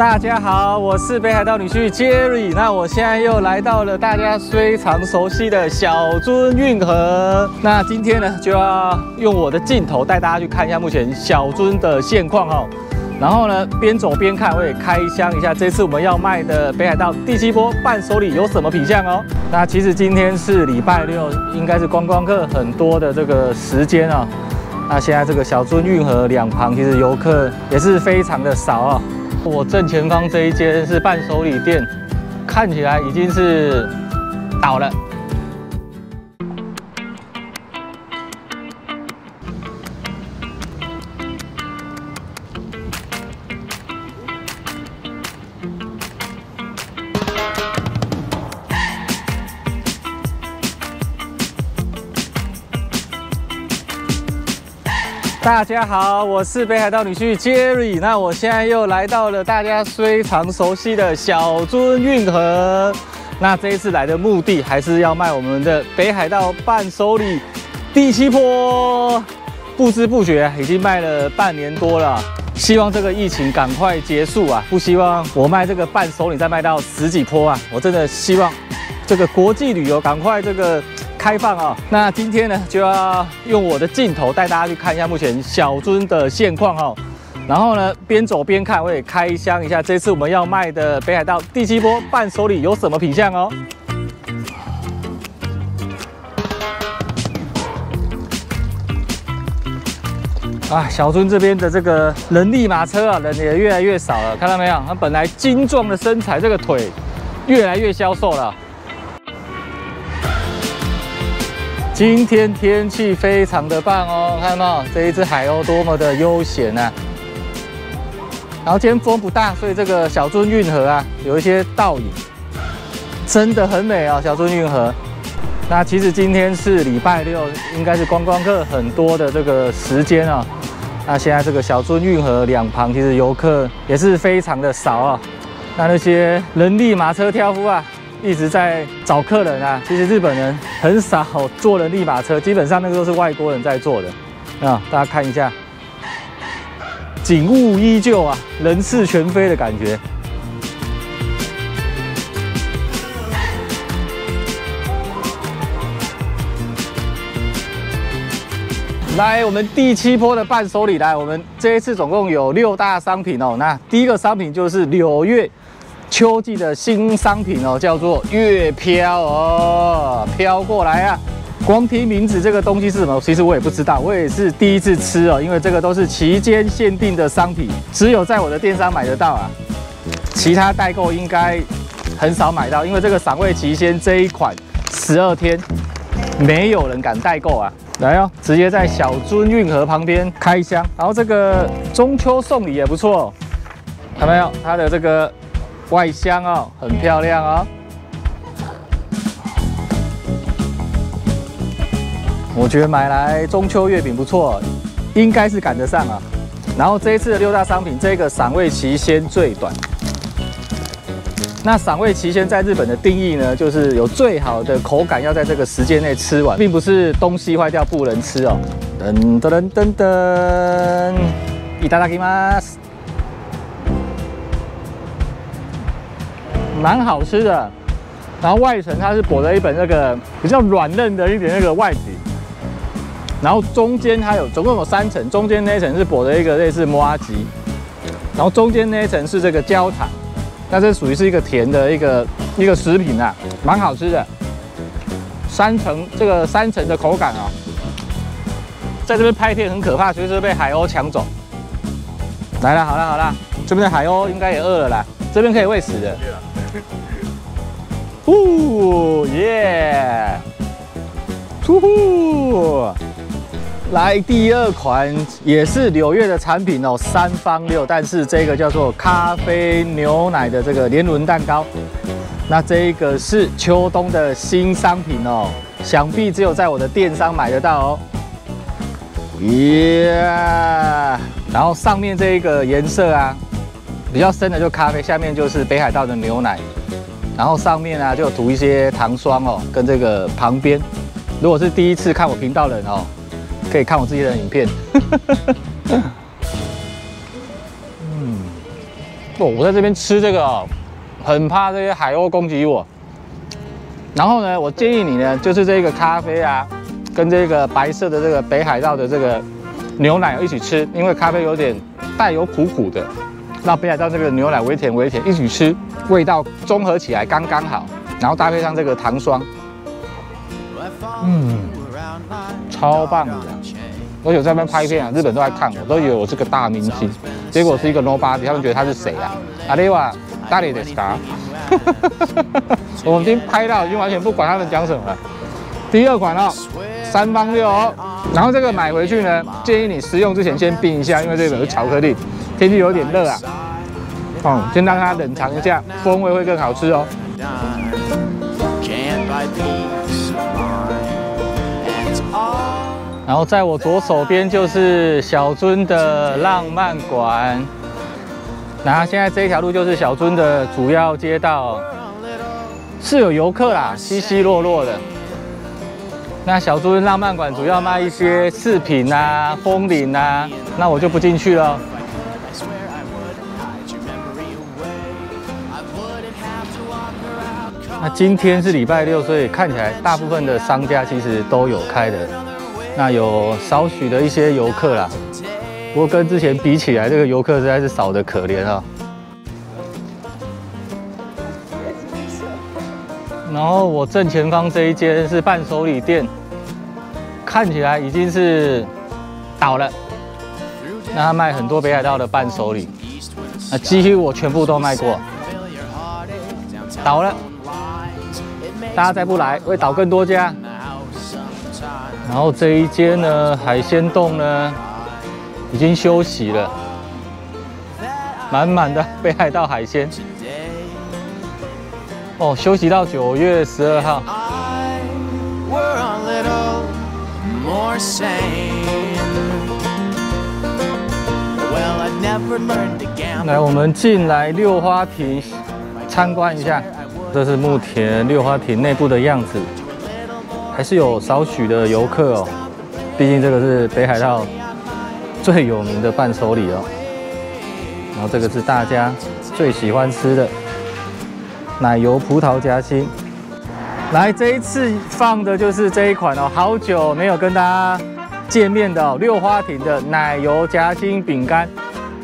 大家好，我是北海道女婿 Jerry。那我现在又来到了大家非常熟悉的小樽运河。那今天呢，就要用我的镜头带大家去看一下目前小樽的现况哦。然后呢，边走边看，我也开箱一下这次我们要卖的北海道第七波伴手礼有什么品项哦。那其实今天是礼拜六，应该是观光客很多的这个时间啊。那现在这个小樽运河两旁，其实游客也是非常的少啊。 我正前方这一间是伴手礼店，看起来已经是倒了。大家好，我是北海道女婿 Jerry。那我现在又来到了大家非常熟悉的小樽运河。那这一次来的目的还是要卖我们的北海道伴手礼第七波。不知不觉已经卖了半年多了，希望这个疫情赶快结束啊！不希望我卖这个伴手礼再卖到十几波啊！我真的希望这个国际旅游赶快这个 开放啊！那今天呢，就要用我的镜头带大家去看一下目前小樽的现况哦。然后呢，边走边看，我也开箱一下这次我们要卖的北海道第七波伴手礼有什么品项哦。 啊，小樽这边的这个人力马车啊，人也越来越少了，看到没有？它本来精壮的身材，这个腿越来越消瘦了。 今天天气非常的棒哦，看到没有？这一只海鸥多么的悠闲啊！然后今天风不大，所以这个小樽运河啊，有一些倒影，真的很美啊、哦！小樽运河。那其实今天是礼拜六，应该是观光客很多的这个时间啊、哦。那现在这个小樽运河两旁，其实游客也是非常的少啊、哦。那些人力马车挑夫啊， 一直在找客人啊，其实日本人很少坐人力马车，基本上那个都是外国人在坐的啊。大家看一下，景物依旧啊，人事全非的感觉。来，我们第七波的伴手礼，来，我们这一次总共有6大商品哦。那第一个商品就是柳月 秋季的新商品哦，叫做月飘哦，飘过来啊！光听名字，这个东西是什么？其实我也不知道，我也是第一次吃哦，因为这个都是期间限定的商品，只有在我的电商买得到啊，其他代购应该很少买到，因为这个赏味期限这一款12天，没有人敢代购啊。 来哦，直接在小樽运河旁边开箱，然后这个中秋送礼也不错、哦，看到没有？它的这个 外箱哦，很漂亮哦。我觉得买来中秋月饼不错，应该是赶得上啊。然后这一次的6大商品，这个赏味期限最短。那赏味期限在日本的定义呢，就是有最好的口感要在这个时间内吃完，并不是东西坏掉不能吃哦。噔噔噔噔，いただきます。 蛮好吃的，然后外层它是裹着一本那个比较软嫩的一点那个外皮，然后中间它有总共有3层，中间那一层是裹着一个类似摩拉吉，然后中间那一层是这个焦糖，那这属于是一个甜的一个食品啊，蛮好吃的。这个三层的口感啊、哦，在这边拍片很可怕，随时被海鸥抢走。来了，好了，这边的海鸥应该也饿了啦，这边可以喂食的。 呼耶！呼呼！来第2款也是柳月的产品哦，3方6，但是这个叫做咖啡牛奶的这个莲蓉蛋糕。那这个是秋冬的新商品哦，想必只有在我的电商买得到哦。耶！然后上面这一个颜色啊，比较深的就咖啡，下面就是北海道的牛奶。 然后上面啊就涂一些糖霜哦，跟这个旁边，如果是第一次看我频道的人哦，可以看我自己的影片。嗯，哦，我在这边吃这个，很怕这些海鸥攻击我。然后呢，我建议你呢，就是这个咖啡啊，跟这个白色的这个北海道的这个牛奶一起吃，因为咖啡有点带有苦苦的，那北海道这个牛奶微甜微甜一起吃，味道综合起来刚刚好，然后搭配上这个糖霜，嗯，超棒的。 而且我在那边拍片啊，日本都在看我，都以为我是个大明星，结果是一个 nobody， 他们觉得他是谁啊？阿里哇，大理的啥？我们已经拍到，已经完全不管他们讲什么了。第二款哦，386哦。然后这个买回去呢，建议你食用之前先冰一下，因为这本是巧克力，天气有点热啊。哦、嗯，先让它冷藏一下，风味会更好吃哦。 然后在我左手边就是小樽的浪漫馆，然后现在这一条路就是小樽的主要街道，是有游客啦，稀稀落落的。那小樽浪漫馆主要卖一些饰品啊、风铃啊，那我就不进去了。那今天是礼拜六，所以看起来大部分的商家其实都有开的。 那有少许的一些游客啦，不过跟之前比起来，这个游客实在是少得可怜啊。然后我正前方这一间是伴手礼店，看起来已经是倒了。那他卖很多北海道的伴手礼，啊，几乎我全部都卖过，倒了，大家再不来会倒更多家。 然后这一间呢，海鲜洞呢，已经休息了，满满的北海道海鲜。哦，休息到9月12号。来，我们进来六花亭参观一下，这是目前六花亭内部的样子。 还是有少许的游客哦，毕竟这个是北海道最有名的伴手礼哦。然后这个是大家最喜欢吃的奶油葡萄夹心。来，这一次放的就是这一款哦，好久没有跟大家见面的哦，六花亭的奶油夹心饼干。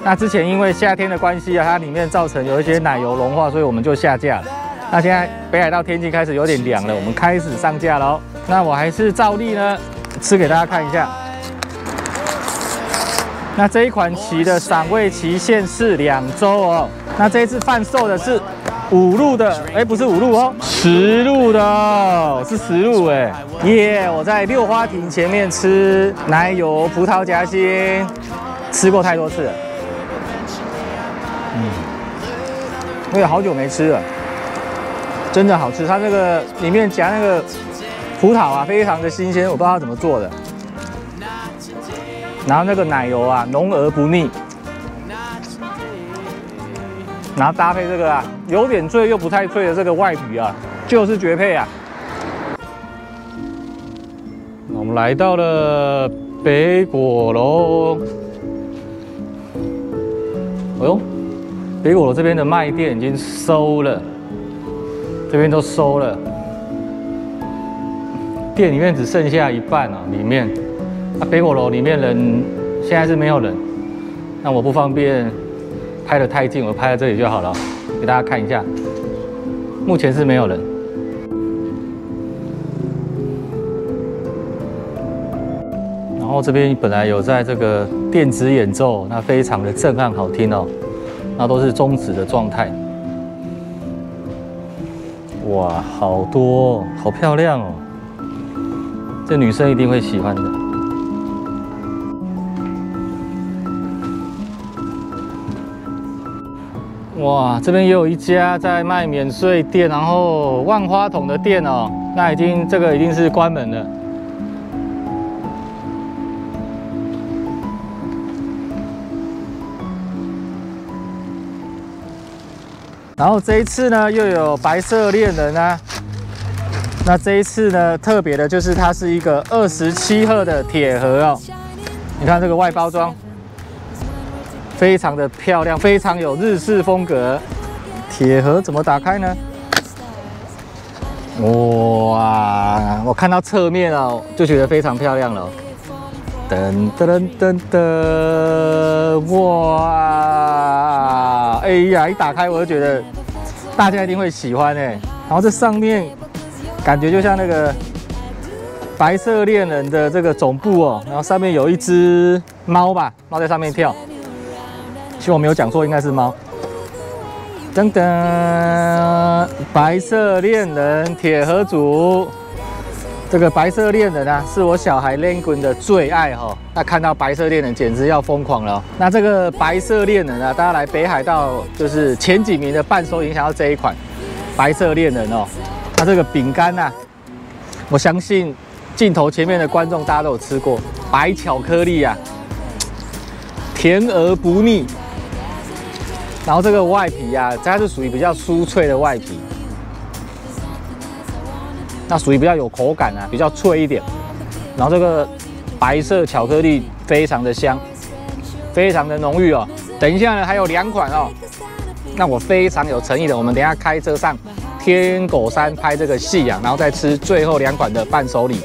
那之前因为夏天的关系啊，它里面造成有一些奶油融化，所以我们就下架了。那现在北海道天气开始有点凉了，我们开始上架喽。 那我还是照例呢，吃给大家看一下。那这一款棋的赏味期限是2周哦。那这一次贩售的是5路的，哎，不是5路哦，10路的哦，是10路哎。耶！我在六花亭前面吃奶油葡萄夹心，吃过太多次了。嗯，我也好久没吃了，真的好吃。它那个里面夹那个。 葡萄啊，非常的新鲜，我不知道它怎么做的。然后那个奶油啊，浓而不腻。然后搭配这个啊，有点脆又不太脆的这个外皮啊，就是绝配啊。我们来到了北果楼。哎呦，北果楼这边的卖店已经收了，这边都收了。 店里面只剩下一半啊，里面，那北果楼里面人现在是没有人，那我不方便拍得太近，我拍在这里就好了，给大家看一下，目前是没有人。然后这边本来有在这个电子演奏，那非常的震撼好听哦，那都是终止的状态。哇，好多，好漂亮哦。 这女生一定会喜欢的。哇，这边也有一家在卖免税店，然后万花筒的店哦，那已经这个一定是关门了。然后这一次呢，又有白色恋人啊。 那这一次呢，特别的就是它是一个27克的铁盒哦，你看这个外包装，非常的漂亮，非常有日式风格。铁盒怎么打开呢？哇，我看到侧面哦，就觉得非常漂亮了。噔噔噔噔，哇！哎呀，一打开我就觉得大家一定会喜欢哎。然后这上面感觉就像那个白色恋人的这个总部哦，然后上面有一只猫吧，猫在上面跳。其实我没有讲错，应该是猫。噔噔，白色恋人铁盒组，这个白色恋人啊，是我小孩 Languin 的最爱哦。那看到白色恋人简直要疯狂了哦。那这个白色恋人啊，大家来北海道就是前几名的伴手礼，想要这一款白色恋人哦。它这个饼干啊，我相信镜头前面的观众大家都有吃过，白巧克力啊，甜而不腻。 然后这个外皮啊，它是属于比较酥脆的外皮，那属于比较有口感啊，比较脆一点。然后这个白色巧克力非常的香，非常的浓郁哦。等一下呢还有2款哦，那我非常有诚意的，我们等一下开车上天狗山拍这个夕阳，然后再吃最后2款的伴手礼。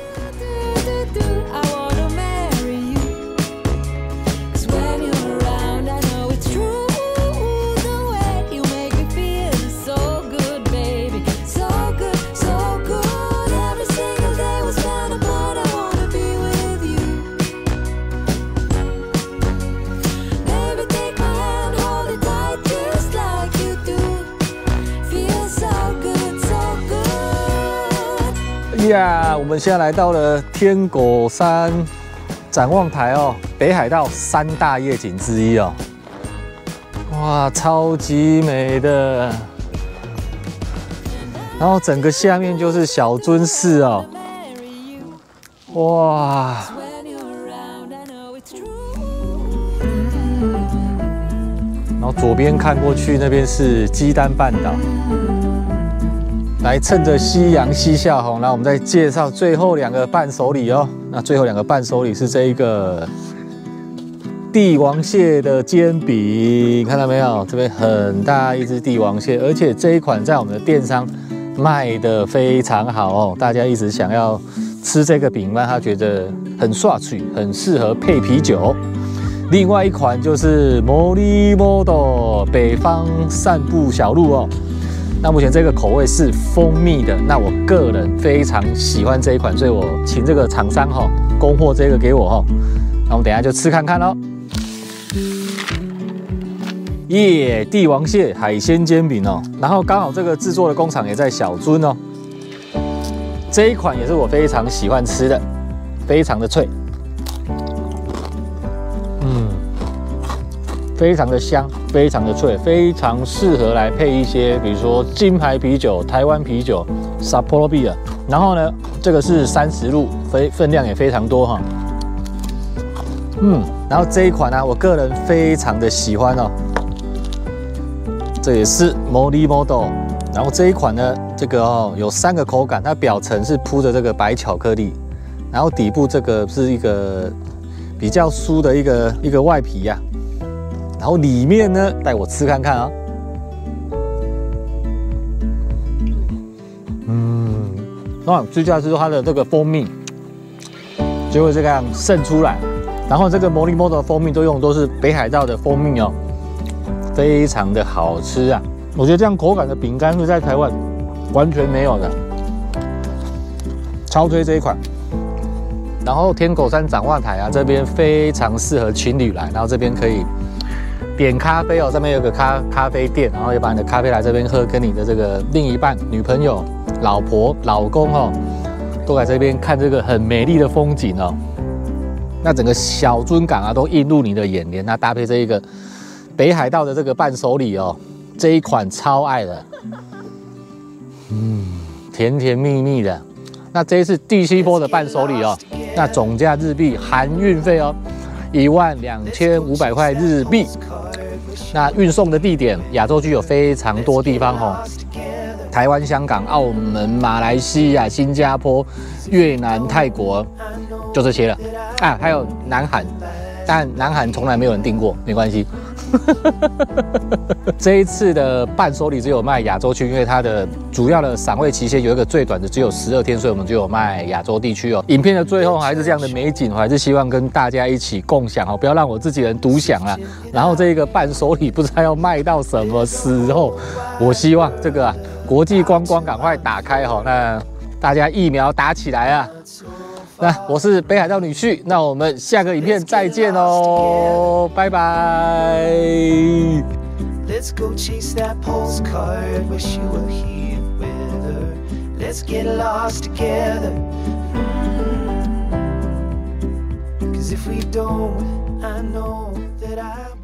呀， 我们现在来到了天狗山展望台哦，北海道3大夜景之一哦。哇，超级美的！然后整个下面就是小樽市哦。哇，然后左边看过去，那边是基丹半岛。 来趁着夕阳西下吼，那我们再介绍最后2个伴手礼哦。那最后2个伴手礼是这一个帝王蟹的煎饼，看到没有？这边很大一只帝王蟹，而且这一款在我们的电商卖得非常好哦。大家一直想要吃这个饼干，他觉得很爽脆，很适合配啤酒。另外1款就是 Morimoto 北方散步小路哦。 那目前这个口味是蜂蜜的，那我个人非常喜欢这一款，所以我请这个厂商哈供货这个给我哈，那我们等一下就吃看看喽。耶，帝王蟹海鲜煎饼哦，然后刚好这个制作的工厂也在小樽哦，这一款也是我非常喜欢吃的，非常的脆，非常的香。 非常的脆，非常适合来配一些，比如说金牌啤酒、台湾啤酒、Sapporo Beer。然后呢，这个是30路，分量也非常多哈。然后这一款呢、啊，我个人非常的喜欢哦。这也是 Morimoto。然后这一款呢，这个哦有3个口感，它表层是铺着这个白巧克力，然后底部这个是一个比较酥的一个外皮呀、啊。 然后里面呢，带我吃看看啊。那最重要是它的这个蜂蜜就会这样渗出来，然后这个Morimoto的蜂蜜都是北海道的蜂蜜哦，非常的好吃啊！我觉得这样口感的饼干是在台湾完全没有的，超推这一款。 然后天狗山展望台啊，这边非常适合情侣来，然后这边可以点咖啡哦，上面有个咖啡店，然后也把你的咖啡来这边喝，跟你的这个另一半、女朋友、老婆、老公哦，都来这边看这个很美丽的风景哦。那整个小樽港啊，都映入你的眼帘。那搭配这一个北海道的这个伴手礼哦，这一款超爱的，甜甜蜜蜜的。那这一次第7波的伴手礼哦。 那总价日币含运费哦，12500块日币。那运送的地点，亚洲区有非常多地方哦，台湾、香港、澳门、马来西亚、新加坡、越南、泰国，就这些了啊，还有南韩，但南韩从来没有人订过，没关系。这一次的伴手礼只有卖亚洲区，因为它的主要的赏味期限有一个最短的只有12天，所以我们就有卖亚洲地区哦。影片的最后还是这样的美景，我还是希望跟大家一起共享哦，不要让我自己人独享啦。然后这个伴手礼不知道要卖到什么时候，我希望这个国际观光赶快打开哦，那大家疫苗打起来啊！ 那我是北海道女婿，那我们下个影片再见哦，拜拜。Let's go chase that postcard, wish you were here with her. Let's get lost together. Cause if we don't, I know that I